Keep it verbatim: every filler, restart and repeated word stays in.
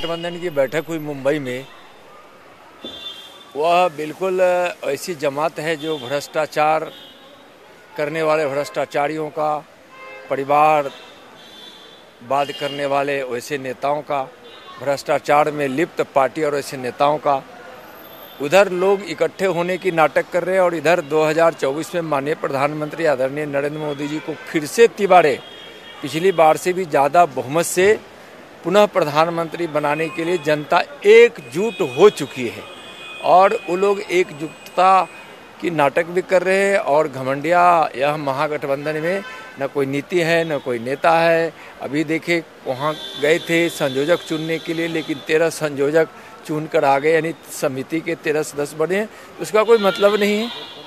गठबंधन की बैठक हुई मुंबई में, वह बिल्कुल ऐसी जमात है जो भ्रष्टाचार करने वाले भ्रष्टाचारियों का, परिवार बात करने वाले वैसे नेताओं का, भ्रष्टाचार में लिप्त पार्टी और ऐसे नेताओं का। उधर लोग इकट्ठे होने की नाटक कर रहे हैं और इधर दो हज़ार चौबीस में माननीय प्रधानमंत्री आदरणीय नरेंद्र मोदी जी को फिर से तिबारे पिछली बार से भी ज़्यादा बहुमत से पुनः प्रधानमंत्री बनाने के लिए जनता एकजुट हो चुकी है और वो लोग एकजुटता की नाटक भी कर रहे हैं। और घमंडिया यह महागठबंधन में न कोई नीति है न कोई नेता है। अभी देखे वहाँ गए थे संयोजक चुनने के लिए, लेकिन तेरह संयोजक चुन कर आ गए, यानी समिति के तेरह सदस्य बने हैं, उसका कोई मतलब नहीं है।